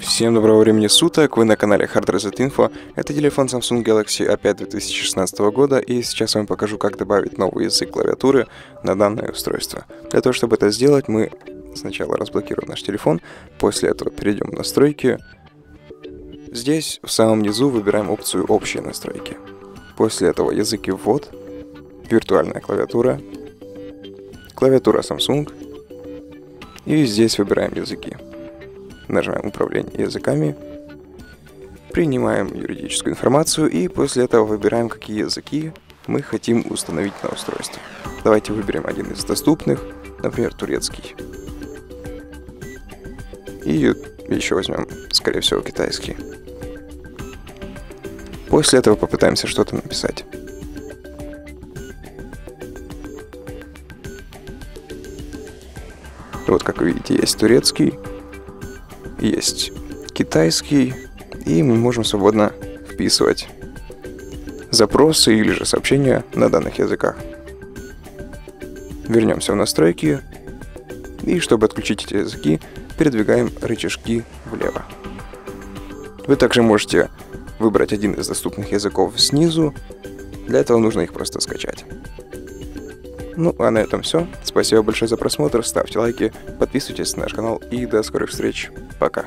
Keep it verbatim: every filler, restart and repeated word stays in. Всем доброго времени суток, вы на канале HardResetInfo. Это телефон Samsung Galaxy а пять две тысячи шестнадцатого года, и сейчас я вам покажу, как добавить новый язык клавиатуры на данное устройство. Для того, чтобы это сделать, мы сначала разблокируем наш телефон, после этого перейдем в настройки. Здесь, в самом низу, выбираем опцию «Общие настройки». После этого языки ввод, виртуальная клавиатура, клавиатура Samsung, и здесь выбираем языки. Нажимаем «Управление языками», принимаем юридическую информацию и после этого выбираем, какие языки мы хотим установить на устройство. Давайте выберем один из доступных, например, турецкий. И еще возьмем, скорее всего, китайский. После этого попытаемся что-то написать. Вот, как вы видите, есть турецкий. Есть китайский, и мы можем свободно вписывать запросы или же сообщения на данных языках. Вернемся в настройки, и чтобы отключить эти языки, передвигаем рычажки влево. Вы также можете выбрать один из доступных языков снизу, для этого нужно их просто скачать. Ну, а на этом все. Спасибо большое за просмотр, ставьте лайки, подписывайтесь на наш канал и до скорых встреч. Пока.